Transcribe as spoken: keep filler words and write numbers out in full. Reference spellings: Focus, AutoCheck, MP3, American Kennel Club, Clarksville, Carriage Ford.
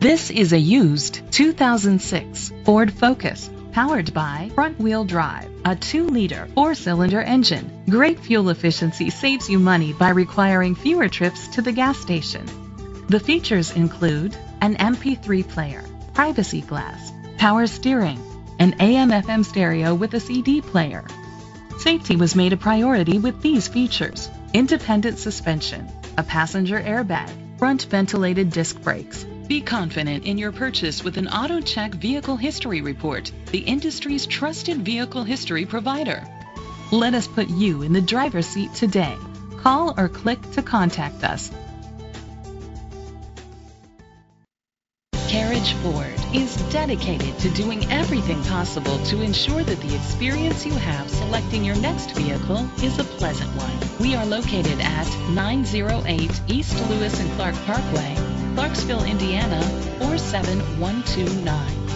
This is a used two thousand six Ford Focus, powered by front-wheel drive, a two liter four cylinder engine. Great fuel efficiency saves you money by requiring fewer trips to the gas station. The features include an M P three player, privacy glass, power steering, an A M F M stereo with a C D player. Safety was made a priority with these features: independent suspension, a passenger airbag, front ventilated disc brakes. Be confident in your purchase with an AutoCheck Vehicle History Report, the industry's trusted vehicle history provider. Let us put you in the driver's seat today. Call or click to contact us. Carriage Ford is dedicated to doing everything possible to ensure that the experience you have selecting your next vehicle is a pleasant one. We are located at nine oh eight East Lewis and Clark Parkway, Clarksville, Indiana four seven one two nine.